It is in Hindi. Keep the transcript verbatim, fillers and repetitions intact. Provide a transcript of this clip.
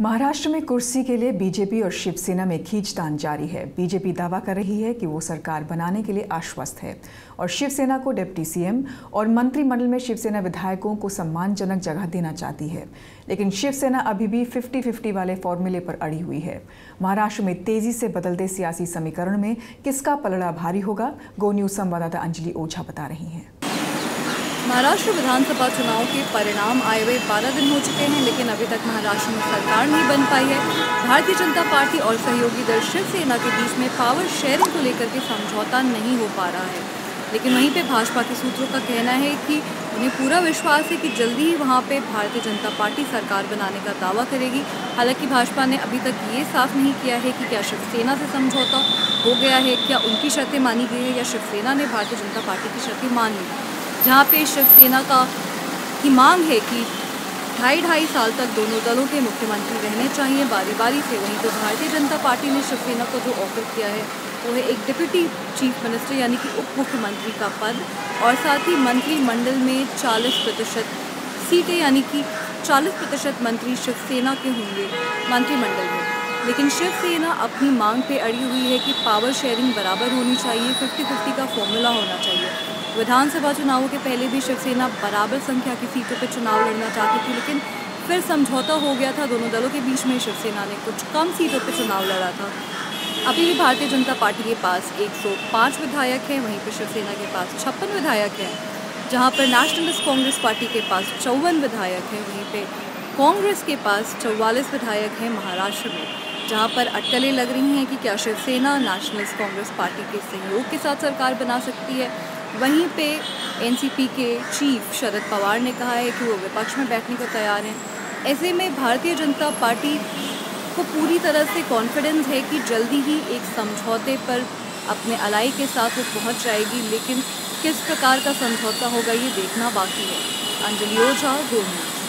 महाराष्ट्र में कुर्सी के लिए बीजेपी और शिवसेना में खींचतान जारी है। बीजेपी दावा कर रही है कि वो सरकार बनाने के लिए आश्वस्त है और शिवसेना को डिप्टी सीएम और मंत्रिमंडल में शिवसेना विधायकों को सम्मानजनक जगह देना चाहती है, लेकिन शिवसेना अभी भी फिफ्टी फिफ्टी वाले फॉर्मूले पर अड़ी हुई है। महाराष्ट्र में तेजी से बदलते सियासी समीकरण में किसका पलड़ा भारी होगा, गो न्यूज़ संवाददाता अंजलि ओझा बता रही हैं। महाराष्ट्र विधानसभा चुनाव के परिणाम आए हुए बारह दिन हो चुके हैं, लेकिन अभी तक महाराष्ट्र में सरकार नहीं बन पाई है। भारतीय जनता पार्टी और सहयोगी दल शिवसेना के बीच में पावर शेयरिंग को लेकर के समझौता नहीं हो पा रहा है, लेकिन वहीं पे भाजपा के सूत्रों का कहना है कि उन्हें पूरा विश्वास है कि जल्दी ही वहाँ पर भारतीय जनता पार्टी सरकार बनाने का दावा करेगी। हालांकि भाजपा ने अभी तक ये साफ नहीं किया है कि क्या शिवसेना से समझौता हो गया है, क्या उनकी शर्तें मानी गई है या शिवसेना ने भारतीय जनता पार्टी की शर्तें मान ली। जहाँ पे शिवसेना का की मांग है कि ढाई ढाई साल तक दोनों दलों के मुख्यमंत्री रहने चाहिए बारी बारी से। वहीं तो भारतीय जनता पार्टी ने शिवसेना को जो ऑफर किया है वो है एक डिप्टी चीफ मिनिस्टर यानी कि उप मुख्यमंत्री का पद और साथ ही मंत्रिमंडल में चालीस प्रतिशत सीटें यानी कि चालीस प्रतिशत मंत्री शिवसेना के होंगे मंत्रिमंडल में। लेकिन शिवसेना अपनी मांग पे अड़ी हुई है कि पावर शेयरिंग बराबर होनी चाहिए, फिफ्टी फिफ्टी का फॉर्मूला होना चाहिए। विधानसभा चुनावों के पहले भी शिवसेना बराबर संख्या की सीटों पर चुनाव लड़ना चाहती थी, लेकिन फिर समझौता हो गया था दोनों दलों के बीच में। शिवसेना ने कुछ कम सीटों पर चुनाव लड़ा था। अभी भी भारतीय जनता पार्टी के पास एक सौ पाँच विधायक हैं, वहीं पर शिवसेना के पास छप्पन विधायक हैं। जहाँ पर नेशनलिस्ट कांग्रेस पार्टी के पास चौवन विधायक हैं, वहीं पर कांग्रेस के पास चौवालीस विधायक हैं महाराष्ट्र में। जहां पर अटकलें लग रही हैं कि क्या शिवसेना नेशनलिस्ट कांग्रेस पार्टी के सहयोग के साथ सरकार बना सकती है। वहीं पे एनसीपी के चीफ शरद पवार ने कहा है कि वो विपक्ष में बैठने को तैयार हैं। ऐसे में भारतीय जनता पार्टी को पूरी तरह से कॉन्फिडेंस है कि जल्दी ही एक समझौते पर अपने अलाई के साथ वो पहुँच जाएगी, लेकिन किस प्रकार का समझौता होगा ये देखना बाकी है। Anjali Ojha, Go news.